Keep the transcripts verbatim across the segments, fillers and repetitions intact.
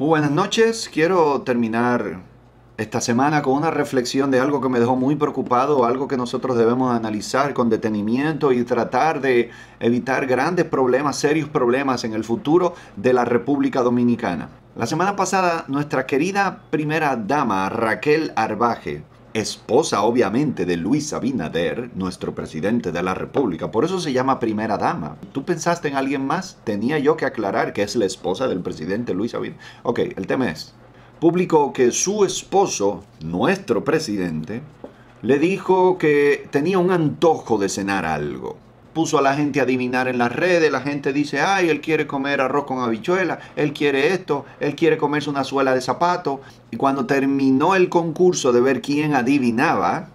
Muy buenas noches, quiero terminar esta semana con una reflexión de algo que me dejó muy preocupado, algo que nosotros debemos analizar con detenimiento y tratar de evitar grandes problemas, serios problemas en el futuro de la República Dominicana. La semana pasada, nuestra querida primera dama, Raquel Arbaje, esposa obviamente de Luis Abinader, nuestro presidente de la República, por eso se llama primera dama. ¿Tú pensaste en alguien más? Tenía yo que aclarar que es la esposa del presidente Luis Abinader. Ok, el tema es... publicó que su esposo, nuestro presidente, le dijo que tenía un antojo de cenar algo. Puso a la gente a adivinar en las redes, la gente dice, ay, él quiere comer arroz con habichuela, él quiere esto, él quiere comerse una suela de zapato. Y cuando terminó el concurso de ver quién adivinaba,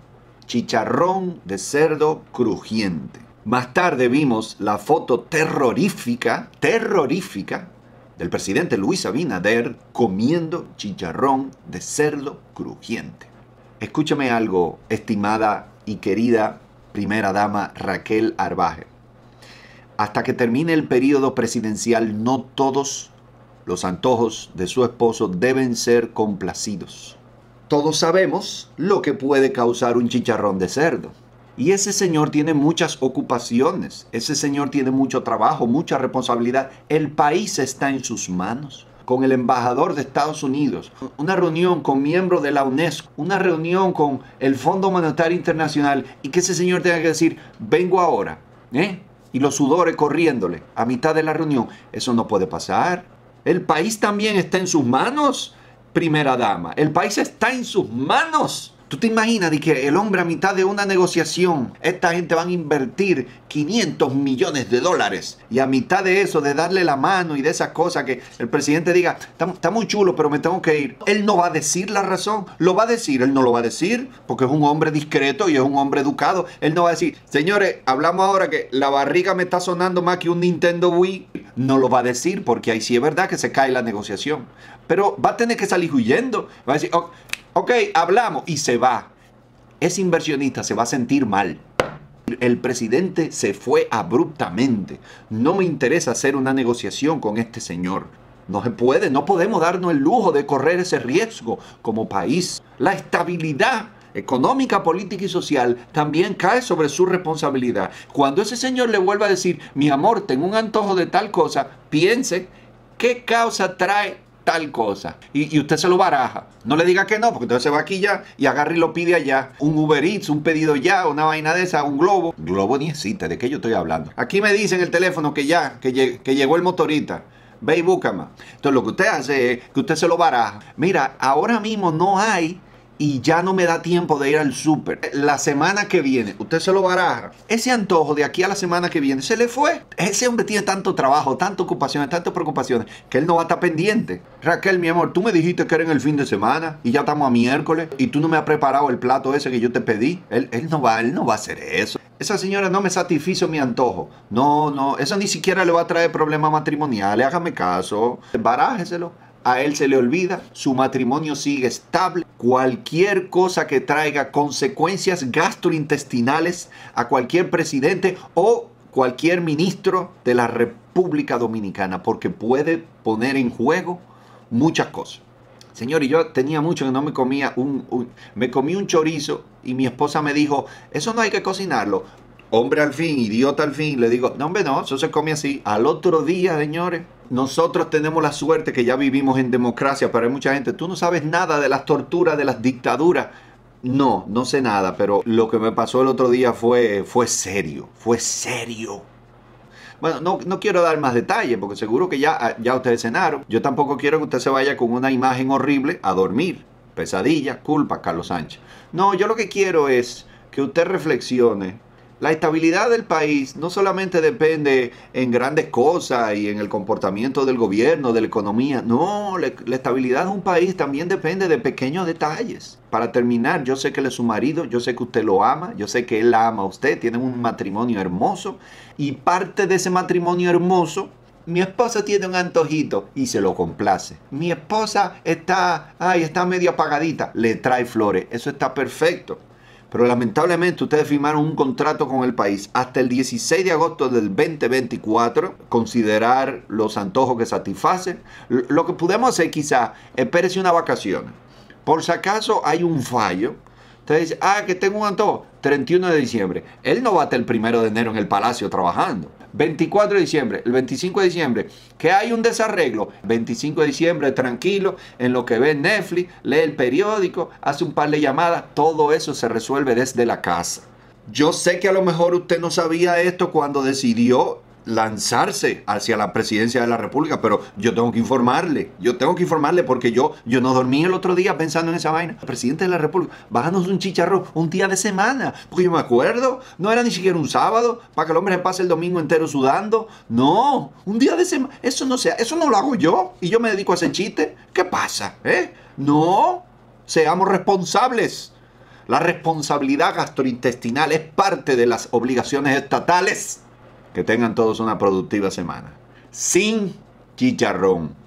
chicharrón de cerdo crujiente. Más tarde vimos la foto terrorífica, terrorífica, del presidente Luis Abinader comiendo chicharrón de cerdo crujiente. Escúchame algo, estimada y querida primera dama Raquel Arbaje. Hasta que termine el periodo presidencial, no todos los antojos de su esposo deben ser complacidos. Todos sabemos lo que puede causar un chicharrón de cerdo. Y ese señor tiene muchas ocupaciones, ese señor tiene mucho trabajo, mucha responsabilidad. El país está en sus manos. Con el embajador de Estados Unidos, una reunión con miembros de la UNESCO, una reunión con el Fondo Monetario Internacional y que ese señor tenga que decir, vengo ahora, ¿eh? Y los sudores corriéndole a mitad de la reunión. Eso no puede pasar. El país también está en sus manos, primera dama. El país está en sus manos. ¿Tú te imaginas de que el hombre a mitad de una negociación, esta gente van a invertir quinientos millones de dólares y a mitad de eso, de darle la mano y de esas cosas que el presidente diga, está, está muy chulo, pero me tengo que ir? Él no va a decir la razón, lo va a decir, él no lo va a decir porque es un hombre discreto y es un hombre educado. Él no va a decir, señores, hablamos ahora que la barriga me está sonando más que un Nintendo Wii. No lo va a decir porque ahí sí es verdad que se cae la negociación. Pero va a tener que salir huyendo, va a decir... Oh, ok, hablamos y se va. Ese inversionista se va a sentir mal. El presidente se fue abruptamente. No me interesa hacer una negociación con este señor. No se puede, no podemos darnos el lujo de correr ese riesgo como país. La estabilidad económica, política y social también cae sobre su responsabilidad. Cuando ese señor le vuelva a decir, mi amor, tengo un antojo de tal cosa, piense qué causa trae tal cosa. Y, y usted se lo baraja. No le diga que no, porque entonces se va aquí ya y agarra y lo pide allá. Un Uber Eats, un pedido ya, una vaina de esa, un globo. Globo ni existe, ¿de qué yo estoy hablando? Aquí me dicen en el teléfono que ya, que, lleg que llegó el motorista. Ve y búscame. Entonces lo que usted hace es que usted se lo baraja. Mira, ahora mismo no hay y ya no me da tiempo de ir al súper. La semana que viene, usted se lo baraja. Ese antojo de aquí a la semana que viene se le fue. Ese hombre tiene tanto trabajo, tantas ocupaciones, tantas preocupaciones, que él no va a estar pendiente. Raquel, mi amor, tú me dijiste que era en el fin de semana y ya estamos a miércoles y tú no me has preparado el plato ese que yo te pedí. Él, él, no, va, él no va a hacer eso. Esa señora no me satisfizo mi antojo. No, no, eso ni siquiera le va a traer problemas matrimoniales. Hágame caso. Barájeselo. A él se le olvida, su matrimonio sigue estable. Cualquier cosa que traiga consecuencias gastrointestinales a cualquier presidente o cualquier ministro de la República Dominicana, porque puede poner en juego muchas cosas. Señor, y yo tenía mucho que no me comía un, un... Me comí un chorizo y mi esposa me dijo, eso no hay que cocinarlo. Hombre al fin, idiota al fin, le digo, no hombre no, eso se come así. Al otro día, señores, nosotros tenemos la suerte que ya vivimos en democracia, pero hay mucha gente, tú no sabes nada de las torturas, de las dictaduras. No, no sé nada, pero lo que me pasó el otro día fue, fue serio, fue serio. Bueno, no, no quiero dar más detalles porque seguro que ya, ya ustedes cenaron. Yo tampoco quiero que usted se vaya con una imagen horrible a dormir. Pesadilla, culpa, Carlos Sánchez. No, yo lo que quiero es que usted reflexione. La estabilidad del país no solamente depende en grandes cosas y en el comportamiento del gobierno, de la economía. No, la, la estabilidad de un país también depende de pequeños detalles. Para terminar, yo sé que él es su marido, yo sé que usted lo ama, yo sé que él la ama a usted, tienen un matrimonio hermoso y parte de ese matrimonio hermoso, mi esposa tiene un antojito y se lo complace. Mi esposa está, ay, está medio apagadita, le trae flores, eso está perfecto. pero lamentablemente ustedes firmaron un contrato con el país hasta el dieciséis de agosto del dos mil veinticuatro, considerar los antojos que satisfacen. Lo que podemos hacer quizás, espérese una vacación, por si acaso hay un fallo. Ustedes dicen, ah, que tengo un antojo, treinta y uno de diciembre. Él no va hasta el primero de enero en el Palacio trabajando. veinticuatro de diciembre, el veinticinco de diciembre, que hay un desarreglo. veinticinco de diciembre, tranquilo, en lo que ve Netflix, lee el periódico, hace un par de llamadas. Todo eso se resuelve desde la casa. Yo sé que a lo mejor usted no sabía esto cuando decidió lanzarse hacia la presidencia de la República, pero yo tengo que informarle, yo tengo que informarle porque yo, yo no dormí el otro día pensando en esa vaina. Presidente de la República, bájanos un chicharrón un día de semana, porque yo me acuerdo, no era ni siquiera un sábado, para que el hombre se pase el domingo entero sudando, no, un día de semana, eso no sea, eso no lo hago yo, y yo me dedico a hacer chistes. ¿Qué pasa? ¿Eh? No, seamos responsables. La responsabilidad gastrointestinal es parte de las obligaciones estatales. Que tengan todos una productiva semana. Sin chicharrón.